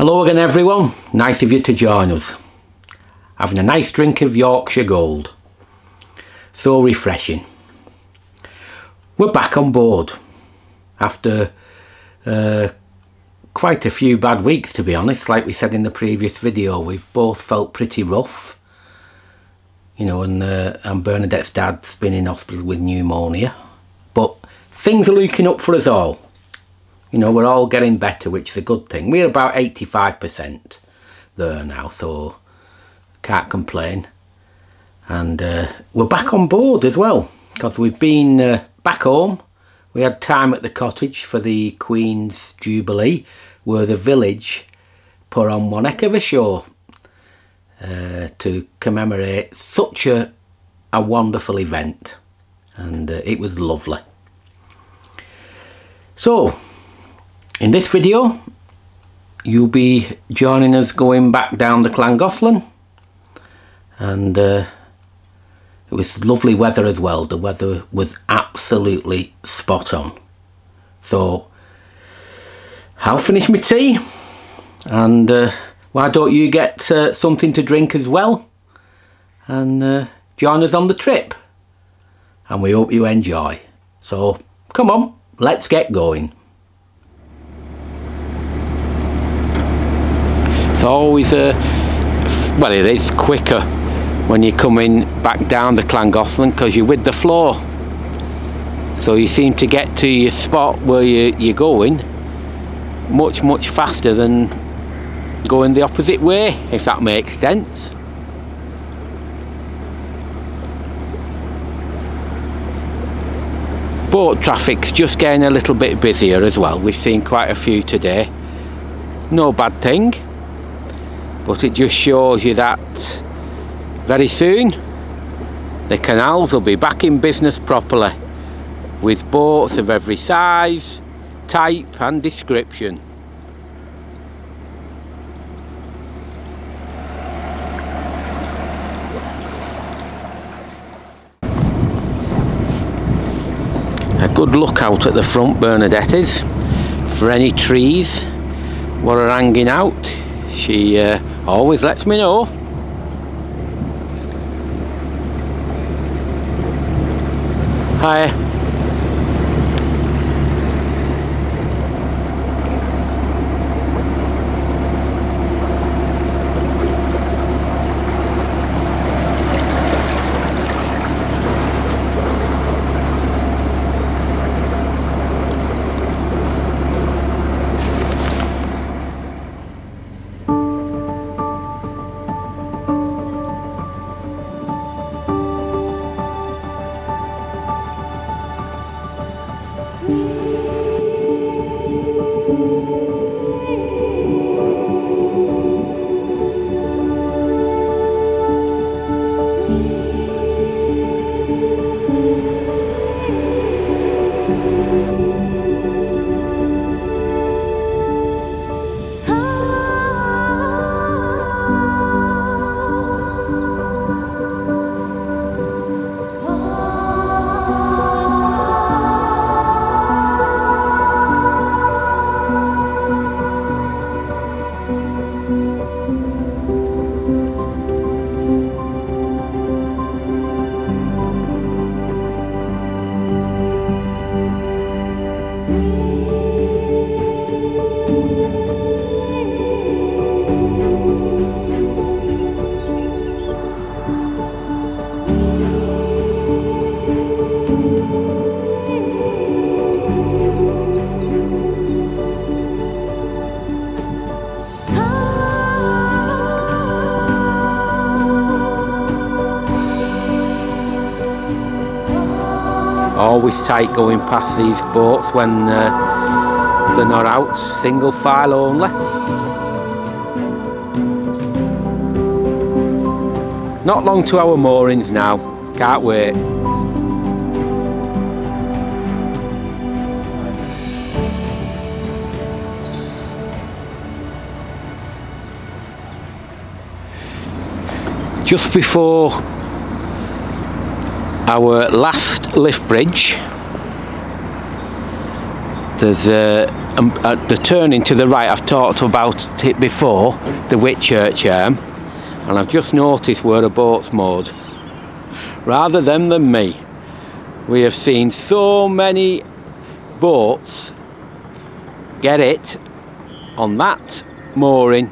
Hello again everyone, nice of you to join us. Having a nice drink of Yorkshire Gold. So refreshing. We're back on board after quite a few bad weeks, to be honest. Like we said in the previous video, we've both felt pretty rough, you know, and Bernadette's dad's been in hospital with pneumonia. But things are looking up for us all. You know, we're all getting better, which is a good thing. We're about 85% there now, so can't complain. And we're back on board as well, because we've been back home. We had time at the cottage for the Queen's Jubilee, where the village put on one heck of a show to commemorate such a wonderful event. And it was lovely. So in this video, you'll be joining us going back down the Llangollen, and it was lovely weather as well. The weather was absolutely spot on. So I'll finish my tea, and why don't you get something to drink as well, and join us on the trip, and we hope you enjoy. So come on, let's get going. It's always well, it is quicker when you're coming back down the Llangollen, because you're with the flow, so you seem to get to your spot where you're going much faster than going the opposite way, if that makes sense. But traffic's just getting a little bit busier as well. We've seen quite a few today, no bad thing. But it just shows you that very soon the canals will be back in business properly, with boats of every size, type and description. A good look out at the front, Bernadette is, for any trees what are hanging out. She always lets me know. Hi. Always tight going past these boats when they're not out, single file only. Not long to our moorings now, can't wait. Just before our last lift bridge, there's and at the turning to the right, I've talked about it before, the Whitchurch arm, and I've just noticed we're a boat's mode. Rather them than me, we have seen so many boats get it on that mooring,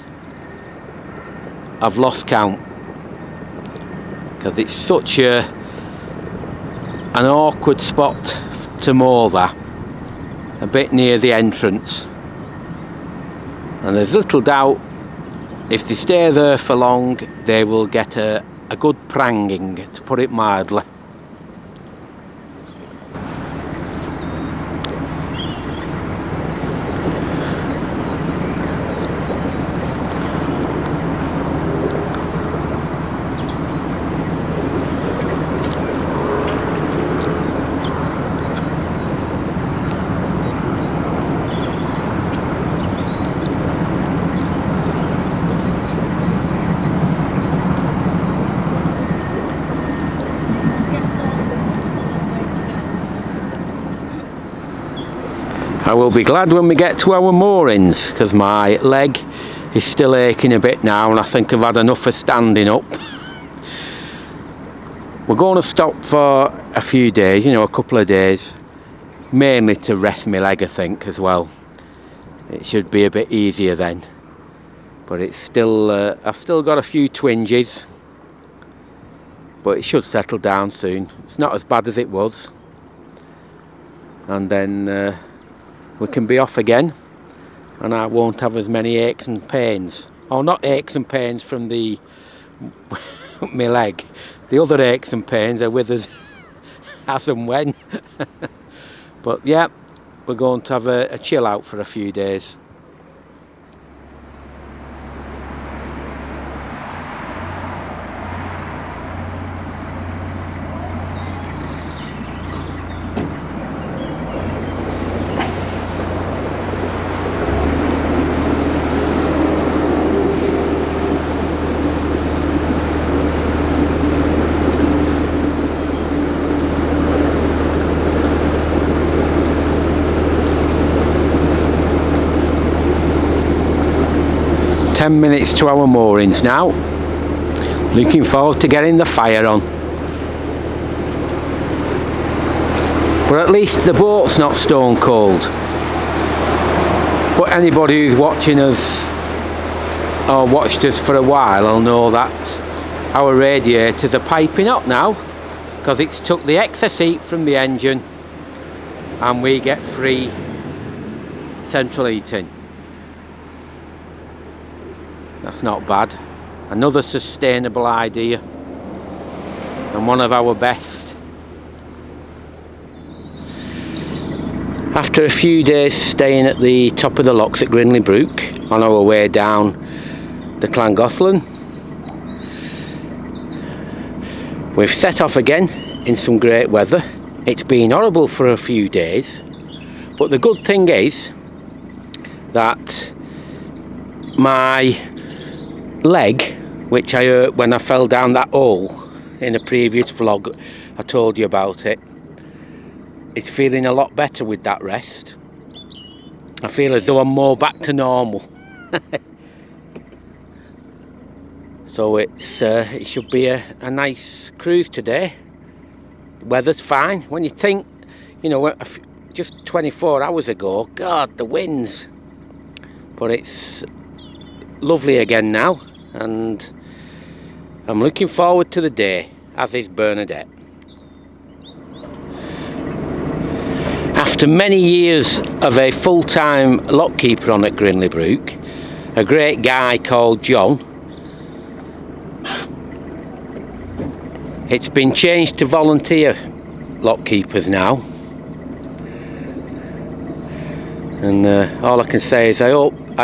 I've lost count, because it's such an awkward spot to moor that, a bit near the entrance, and there's little doubt if they stay there for long they will get a good pranging, to put it mildly. I will be glad when we get to our moorings, because my leg is still aching a bit now and I think I've had enough of standing up. We're going to stop for a few days, you know, a couple of days, mainly to rest my leg, I think, as well. It should be a bit easier then, but it's still, I've still got a few twinges, but it should settle down soon. It's not as bad as it was, and then we can be off again and I won't have as many aches and pains. Oh, not aches and pains from the my leg. The other aches and pains are with us as and when. But yeah, we're going to have a chill out for a few days. Minutes to our moorings now. Looking forward to getting the fire on. But at least the boat's not stone cold. But anybody who's watching us or watched us for a while will know that our radiators are piping up now, because it's took the excess heat from the engine and we get free central heating. That's not bad. Another sustainable idea, and one of our best. After a few days staying at the top of the locks at Grindley Brook on our way down the Llangollen, we've set off again in some great weather. It's been horrible for a few days, but the good thing is that my leg, which I hurt when I fell down that hole in a previous vlog, I told you about it, it's feeling a lot better with that rest. I feel as though I'm more back to normal. So it's it should be a nice cruise today. The weather's fine. When you think, you know, just 24 hours ago, God, the winds. But it's lovely again now, and I'm looking forward to the day, as is Bernadette. After many years of a full-time lockkeeper on at Grindley Brook, a great guy called John, it's been changed to volunteer lockkeepers now, and all I can say is I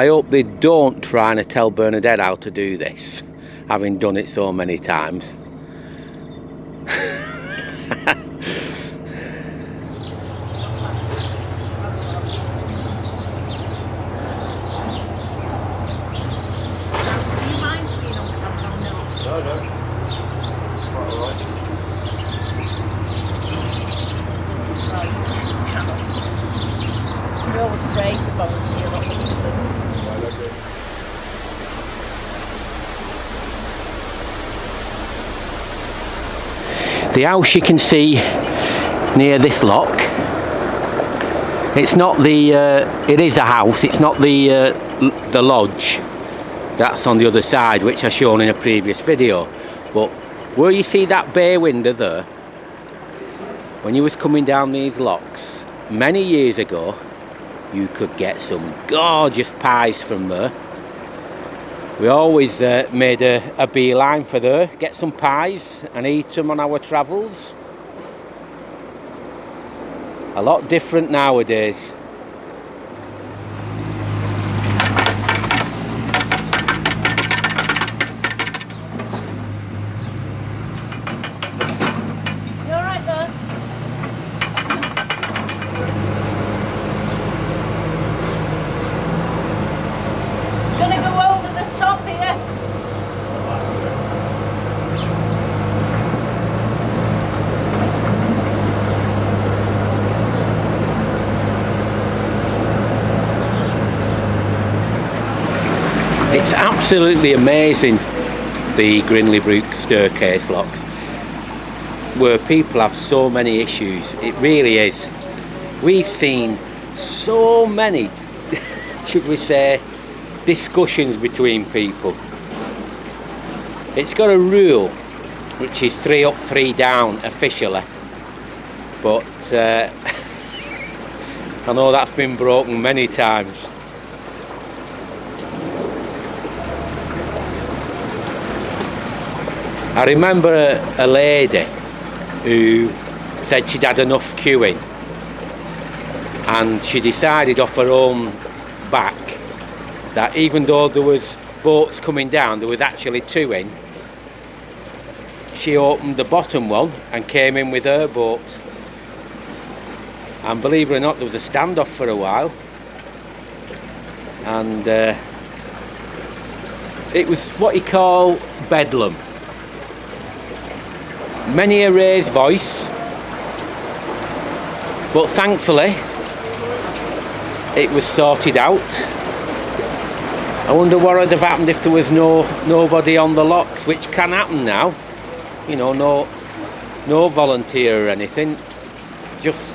hope they don't try to tell Bernadette how to do this, having done it so many times. The house you can see near this lock, it's not the it is a house, it's not the the lodge that's on the other side, which I've shown in a previous video. But where you see that bay window there, when you was coming down these locks many years ago, you could get some gorgeous pies from there. We always made a beeline for there, get some pies and eat them on our travels. A lot different nowadays. It's absolutely amazing, the Grindley Brook staircase locks, where people have so many issues. It really is. We've seen so many, should we say, discussions between people. It's got a rule, which is 3 up, 3 down, officially. But I know that's been broken many times. I remember a lady who said she'd had enough queuing, and she decided off her own back that even though there was boats coming down, there was actually 2 in. She opened the bottom one and came in with her boat, and believe it or not, there was a standoff for a while, and it was what you call bedlam. Many a raised voice, but thankfully it was sorted out. I wonder what would have happened if there was nobody on the locks, which can happen now, you know, no volunteer or anything, just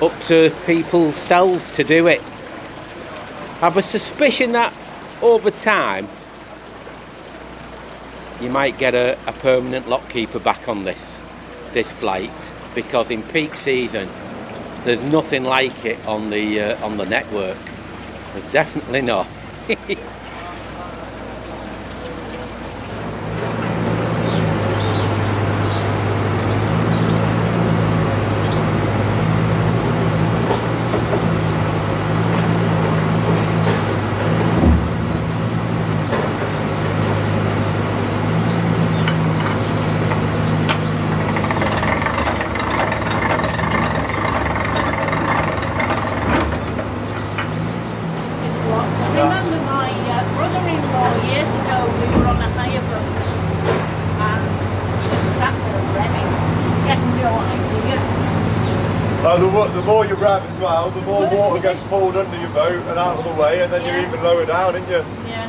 up to people's selves to do it. I have a suspicion that over time you might get a permanent lockkeeper back on this flight, because in peak season there's nothing like it on the network. There's definitely not. The more you ram as well, the more water gets pulled under your boat and out of the way, and then you're even lower down, aren't you? Yeah.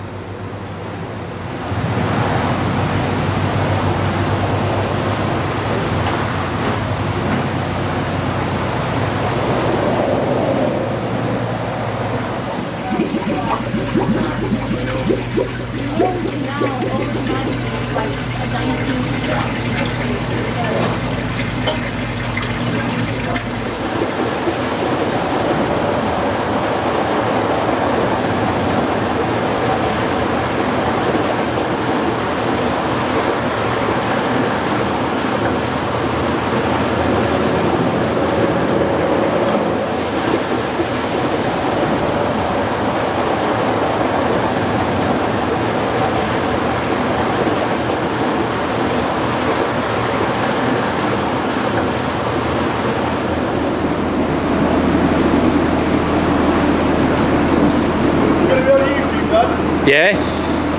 Yes,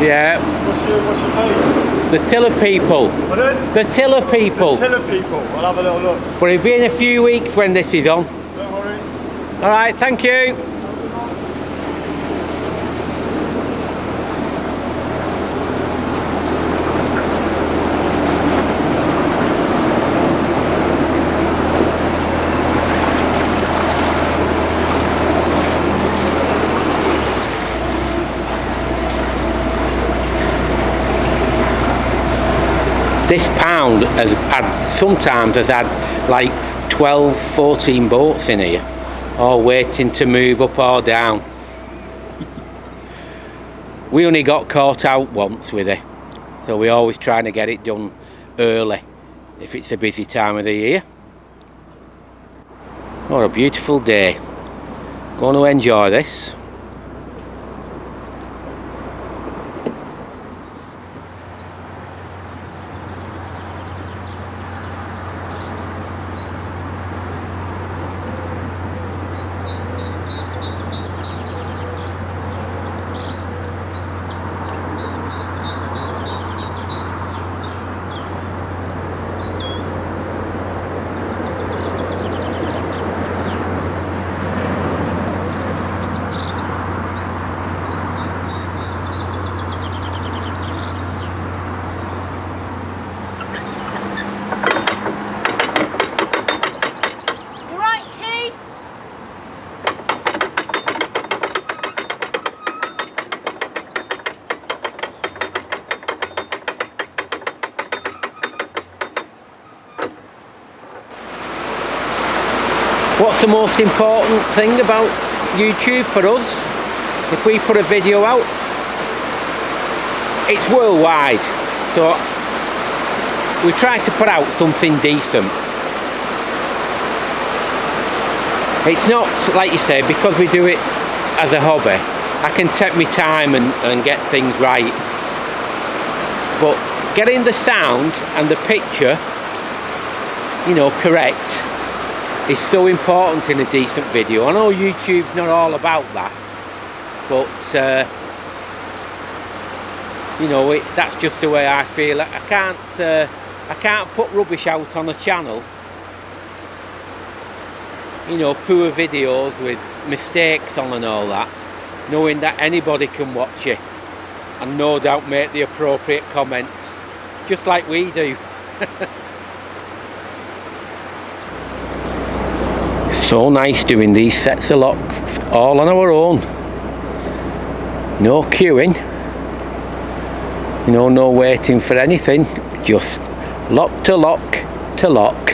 yeah. What's your name? The Tiller People. Pardon? The Tiller People. The Tiller People. I'll have a little look. But it'll be in a few weeks when this is on. No worries. All right, thank you. pound has had, sometimes has had like 12, 14 boats in here, all waiting to move up or down. We only got caught out once with it, so we're always trying to get it done early if it's a busy time of the year. What a beautiful day. Going to enjoy this. What's the most important thing about YouTube for us? If we put a video out, it's worldwide, so we try to put out something decent. It's not, like you say, because we do it as a hobby, I can take my time and get things right. But getting the sound and the picture, you know, correct, is so important in a decent video. I know YouTube's not all about that, but you know, that's just the way I feel. I can't put rubbish out on the channel. You know, poor videos with mistakes on and all that, knowing that anybody can watch it and no doubt make the appropriate comments, just like we do. So nice doing these sets of locks all on our own. No queuing, you know, no waiting for anything, just lock to lock to lock.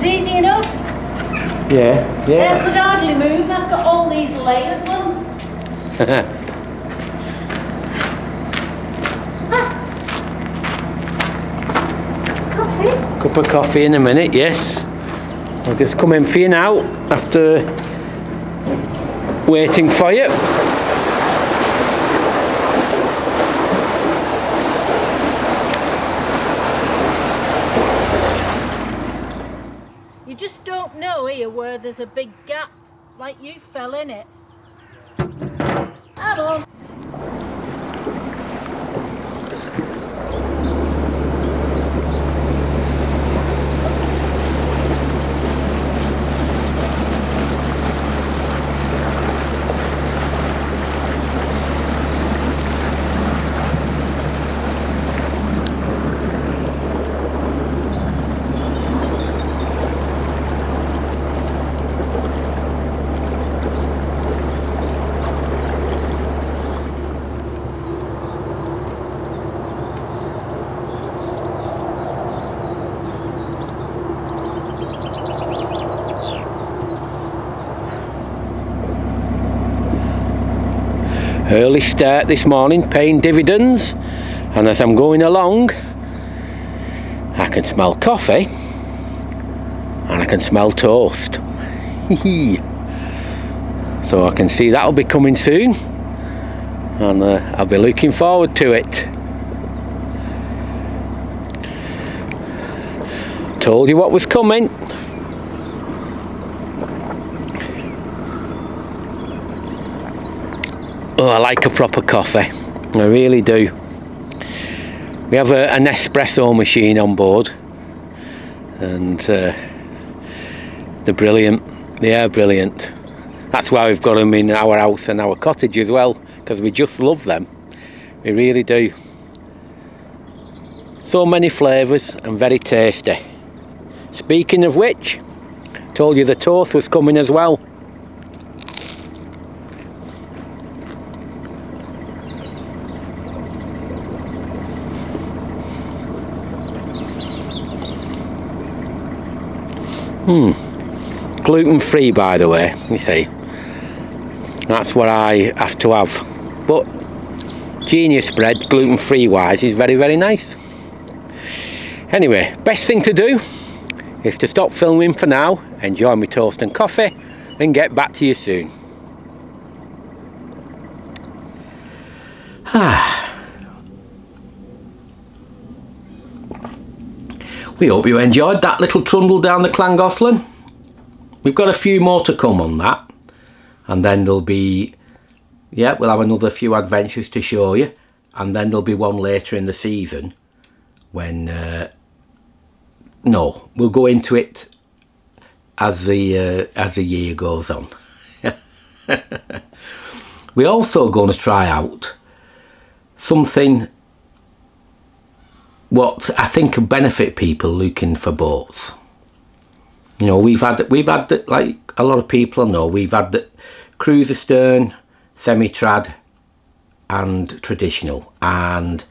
was easy enough. Yeah, yeah. I could hardly move, I've got all these layers on. Coffee? Cup of coffee in a minute, yes. I'll just come in for you now, after waiting for you. Where there's a big gap, like you fell in it. Hello. Early start this morning, paying dividends, and as I'm going along I can smell coffee and I can smell toast. So I can see that'll be coming soon, and I'll be looking forward to it. Told you what was coming. Oh, I like a proper coffee, I really do. We have an espresso machine on board, and they're brilliant, they are brilliant. That's why we've got them in our house and our cottage as well, because we just love them, we really do. So many flavours and very tasty. Speaking of which, told you the toast was coming as well. Gluten free, by the way, you see. That's what I have to have. But Genius bread, gluten free wise, is very, very nice. Anyway, best thing to do is to stop filming for now, enjoy my toast and coffee, and get back to you soon. We hope you enjoyed that little trundle down the Llangollen. We've got a few more to come on that, and then there'll be, yeah, we'll have another few adventures to show you, and then there'll be one later in the season when, no, we'll go into it as the year goes on. We're also going to try out something what I think will benefit people looking for boats. You know, we've had like a lot of people know, we've had the cruiser stern, semi-trad and traditional, and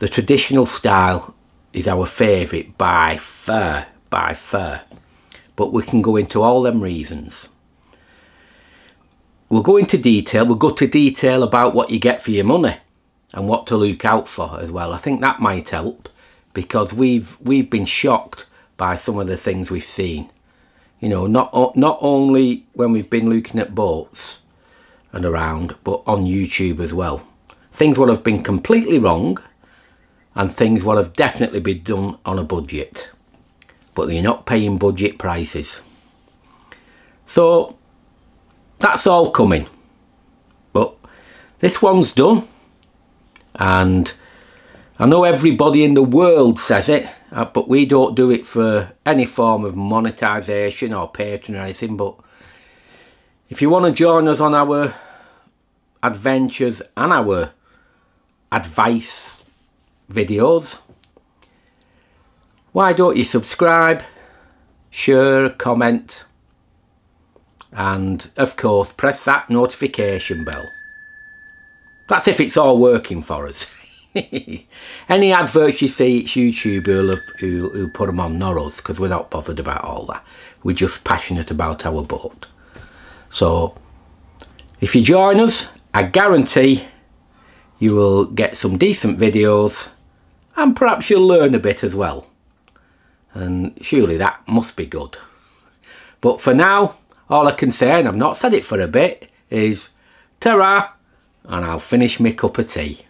the traditional style is our favourite by far, by far. But we can go into all them reasons. We'll go into detail, we'll go to detail about what you get for your money and what to look out for as well. I think that might help, because we've been shocked by some of the things we've seen. You know, not only when we've been looking at boats and around, but on YouTube as well. Things would have been completely wrong, and things would have definitely been done on a budget, but you're not paying budget prices. So that's all coming, but this one's done. And I know everybody in the world says it, but we don't do it for any form of monetization or Patreon or anything. But if you want to join us on our adventures and our advice videos, why don't you subscribe, share, comment, and of course press that notification bell. That's if it's all working for us. Any adverts you see, it's YouTube who put them on, not us, because we're not bothered about all that. We're just passionate about our boat. So if you join us, I guarantee you will get some decent videos, and perhaps you'll learn a bit as well. And surely that must be good. But for now, all I can say, and I've not said it for a bit, is ta-ra, and I'll finish my cup of tea.